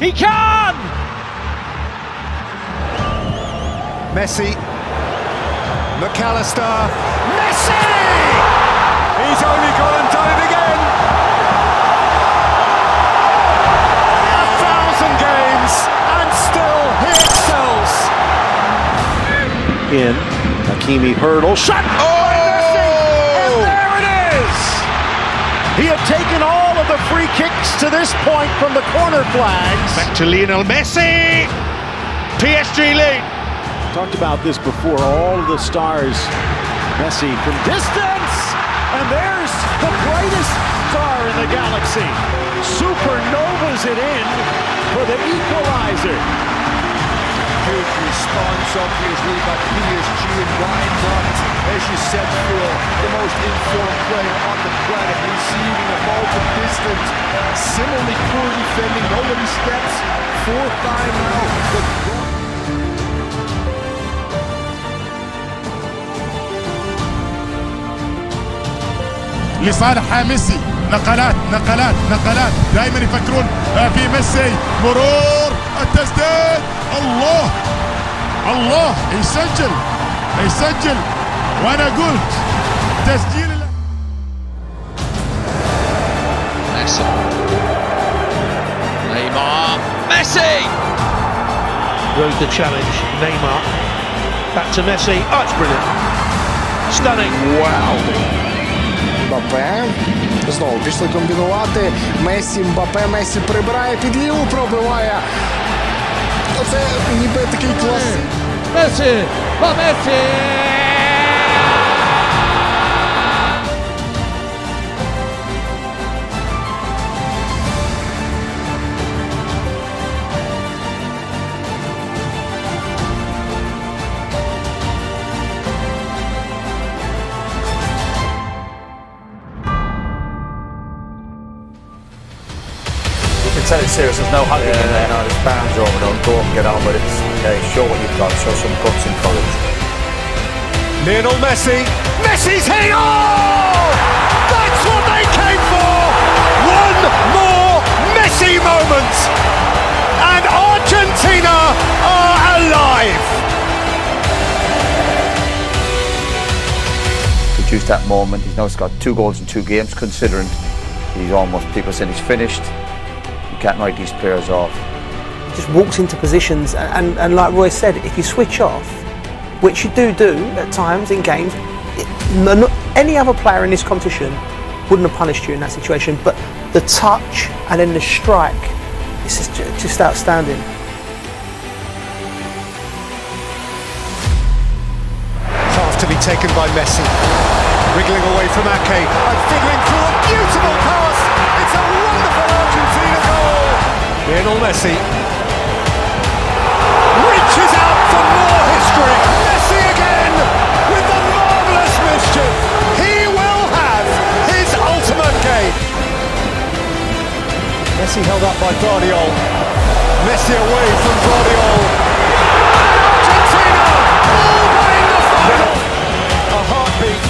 He can! Messi. McAllister. Messi! He's only gone and done it again! 1,000 games and still he excels! In. Hakimi hurdle. Shot! Oh! He had taken all of the free kicks to this point from the corner flags. Back to Lionel Messi. PSG lead. Talked about this before, all of the stars. Messi from distance. And there's the brightest star in the galaxy. Supernovas it in for the equalizer. Huge response, obviously, by PSG, and why not? As you said before, the most informed player on the planet, receiving a ball from distance, similarly poor defending, nobody steps, fourth time out. لصالح ميسي نقلات نقلات نقلات دائما يفكرون في ميسي مرور التسديد الله الله يسجل يسجل وانا قلت تسجيل ميسي نيمار ميسي rode the challenge Neymar back to Messi oh it's brilliant stunning wow Мбаппе, знову пішли комбінувати, Месі, Мбаппе, Месі прибирає, під ліву пробиває. Оце ніби такий класний. Месі, по Месі! Tell it's serious, there's no hugging in there. No, it's bound over, go and get on with it. Okay, show what you've got, show some guts and courage. Lionel Messi, Messi's hitting! Oh! That's what they came for! One more Messi moment! And Argentina are alive! Produced that moment, he's now got 2 goals in 2 games, considering he's almost, people saying he's finished. Can't write these players off. Just walks into positions and like Roy said, if you switch off, which you do at times in games, any other player in this competition wouldn't have punished you in that situation, but the touch and then the strike, this is just outstanding. Pass to be taken by Messi, wriggling away from Ake and figuring through a beautiful pass. It's a wonderful Argentina goal! Lionel Messi reaches out for more history. Messi again with the marvellous mischief. He will have his ultimate game. Messi held up by Guardiola. Messi away from Guardiola. Argentina all the way in the final. A heartbeat.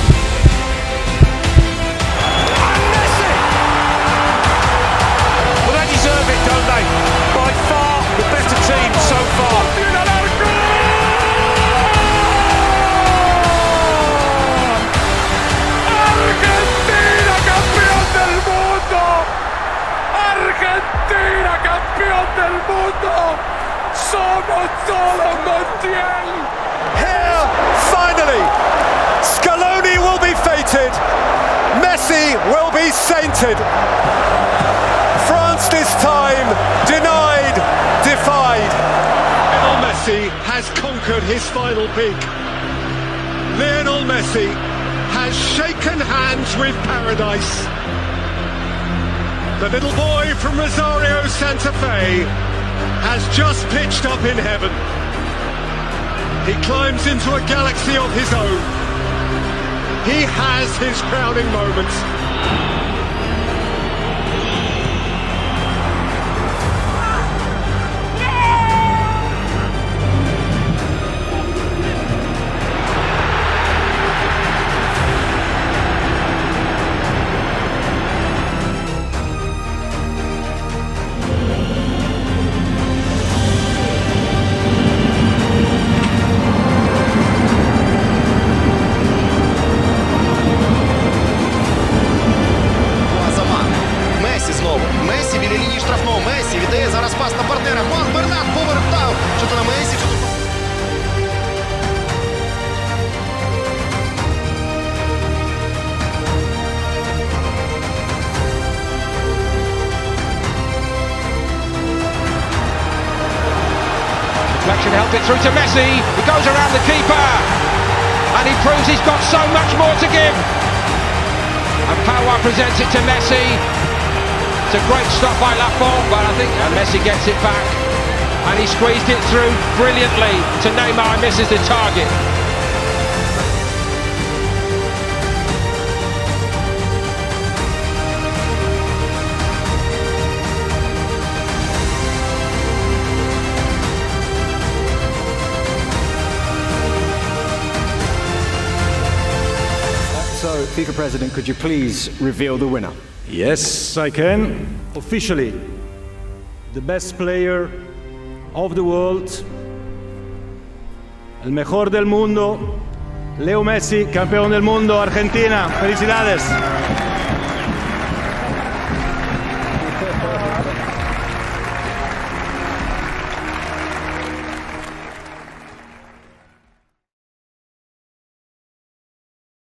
Here, finally, Scaloni will be fated, Messi will be sainted. France this time, denied, defied. Lionel Messi has conquered his final peak. Lionel Messi has shaken hands with paradise. The little boy from Rosario, Santa Fe, has just pitched up in heaven. He climbs into a galaxy of his own. He has his crowning moment. can help it through to Messi. He goes around the keeper, and he proves he's got so much more to give. And Power presents it to Messi. It's a great stop by Laporte, but I think Messi gets it back, and he squeezed it through brilliantly to Neymar. Misses the target. So, FIFA President, could you please reveal the winner? Yes, I can. Officially, the best player of the world, el mejor del mundo, Leo Messi, campeón del mundo, Argentina. Felicidades.